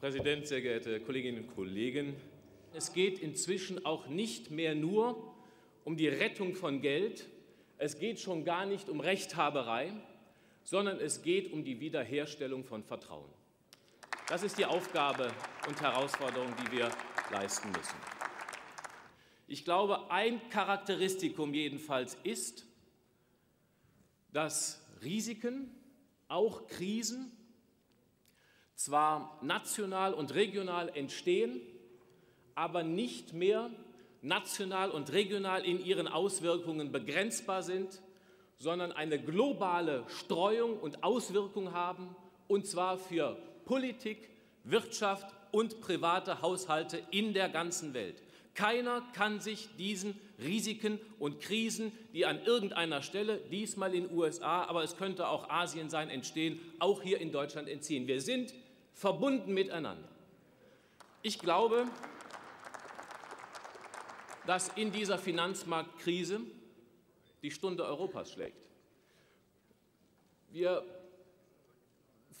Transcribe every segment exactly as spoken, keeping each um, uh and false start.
Präsident, sehr geehrte Kolleginnen und Kollegen! Es geht inzwischen auch nicht mehr nur um die Rettung von Geld, es geht schon gar nicht um Rechthaberei, sondern es geht um die Wiederherstellung von Vertrauen. Das ist die Aufgabe und Herausforderung, die wir leisten müssen. Ich glaube, ein Charakteristikum jedenfalls ist, dass Risiken, auch Krisen, zwar national und regional entstehen, aber nicht mehr national und regional in ihren Auswirkungen begrenzbar sind, sondern eine globale Streuung und Auswirkung haben, und zwar für Politik, Wirtschaft und private Haushalte in der ganzen Welt. Keiner kann sich diesen Risiken und Krisen, die an irgendeiner Stelle, diesmal in den U S A, aber es könnte auch Asien sein, entstehen, auch hier in Deutschland entziehen. Wir sind verbunden miteinander. Ich glaube, dass in dieser Finanzmarktkrise die Stunde Europas schlägt. Wir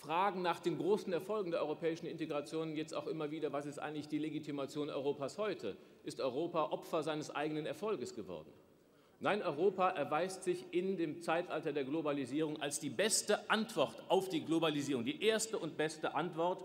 fragen nach den großen Erfolgen der europäischen Integration jetzt auch immer wieder, was ist eigentlich die Legitimation Europas heute? Ist Europa Opfer seines eigenen Erfolges geworden? Nein, Europa erweist sich in dem Zeitalter der Globalisierung als die beste Antwort auf die Globalisierung, die erste und beste Antwort.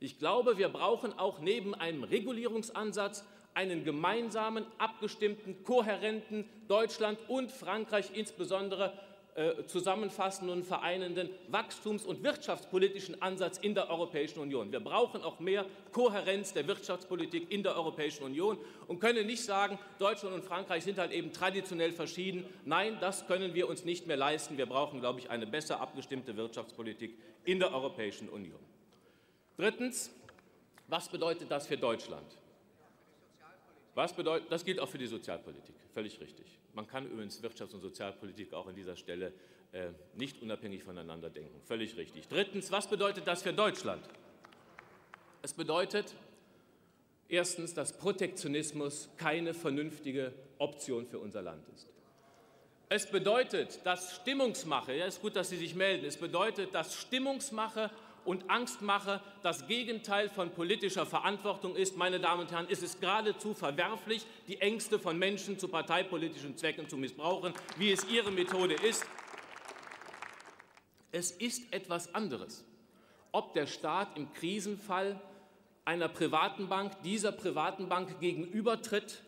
Ich glaube, wir brauchen auch neben einem Regulierungsansatz einen gemeinsamen, abgestimmten, kohärenten, Deutschland und Frankreich insbesondere äh, zusammenfassenden und vereinenden wachstums- und wirtschaftspolitischen Ansatz in der Europäischen Union. Wir brauchen auch mehr Kohärenz der Wirtschaftspolitik in der Europäischen Union und können nicht sagen, Deutschland und Frankreich sind halt eben traditionell verschieden. Nein, das können wir uns nicht mehr leisten. Wir brauchen, glaube ich, eine besser abgestimmte Wirtschaftspolitik in der Europäischen Union. Drittens, was bedeutet das für Deutschland? Was bedeutet, das gilt auch für die Sozialpolitik, völlig richtig. Man kann übrigens Wirtschafts- und Sozialpolitik auch an dieser Stelle äh, nicht unabhängig voneinander denken, völlig richtig. Drittens, was bedeutet das für Deutschland? Es bedeutet erstens, dass Protektionismus keine vernünftige Option für unser Land ist. Es bedeutet, dass Stimmungsmache, ja, ist gut, dass Sie sich melden, es bedeutet, dass Stimmungsmache und Angstmache das Gegenteil von politischer Verantwortung ist. Meine Damen und Herren, es ist geradezu verwerflich, die Ängste von Menschen zu parteipolitischen Zwecken zu missbrauchen, wie es Ihre Methode ist. Es ist etwas anderes, ob der Staat im Krisenfall einer privaten Bank, dieser privaten Bank gegenübertritt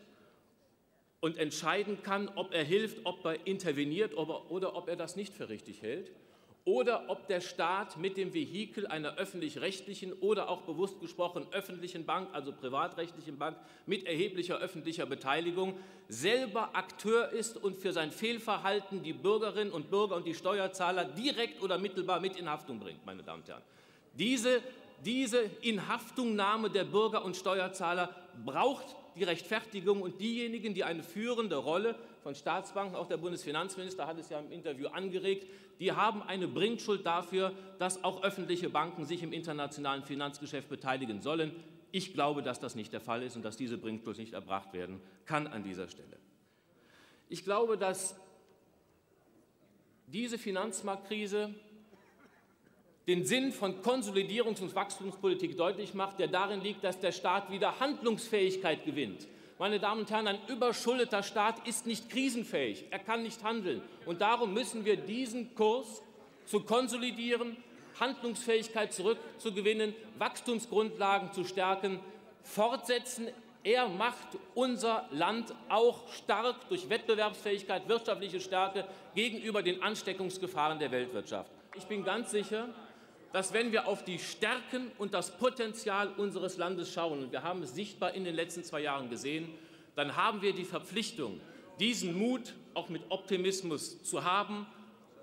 und entscheiden kann, ob er hilft, ob er interveniert oder ob er das nicht für richtig hält. Oder ob der Staat mit dem Vehikel einer öffentlich-rechtlichen oder auch bewusst gesprochen öffentlichen Bank, also privatrechtlichen Bank, mit erheblicher öffentlicher Beteiligung selber Akteur ist und für sein Fehlverhalten die Bürgerinnen und Bürger und die Steuerzahler direkt oder mittelbar mit in Haftung bringt, meine Damen und Herren. Diese, diese Inhaftungnahme der Bürger und Steuerzahler braucht die Rechtfertigung, und diejenigen, die eine führende Rolle von Staatsbanken, auch der Bundesfinanzminister hat es ja im Interview angeregt, die haben eine Bringschuld dafür, dass auch öffentliche Banken sich im internationalen Finanzgeschäft beteiligen sollen. Ich glaube, dass das nicht der Fall ist und dass diese Bringschuld nicht erbracht werden kann an dieser Stelle. Ich glaube, dass diese Finanzmarktkrise den Sinn von Konsolidierungs- und Wachstumspolitik deutlich macht, der darin liegt, dass der Staat wieder Handlungsfähigkeit gewinnt. Meine Damen und Herren, ein überschuldeter Staat ist nicht krisenfähig, er kann nicht handeln. Und darum müssen wir diesen Kurs zu konsolidieren, Handlungsfähigkeit zurückzugewinnen, Wachstumsgrundlagen zu stärken, fortsetzen. Er macht unser Land auch stark durch Wettbewerbsfähigkeit, wirtschaftliche Stärke gegenüber den Ansteckungsgefahren der Weltwirtschaft. Ich bin ganz sicher, dass wenn wir auf die Stärken und das Potenzial unseres Landes schauen, und wir haben es sichtbar in den letzten zwei Jahren gesehen, dann haben wir die Verpflichtung, diesen Mut auch mit Optimismus zu haben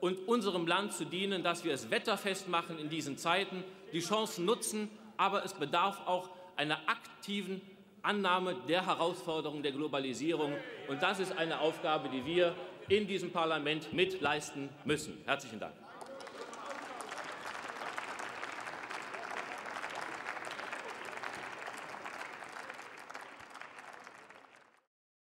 und unserem Land zu dienen, dass wir es wetterfest machen in diesen Zeiten, die Chancen nutzen, aber es bedarf auch einer aktiven Annahme der Herausforderung der Globalisierung, und das ist eine Aufgabe, die wir in diesem Parlament mitleisten müssen. Herzlichen Dank.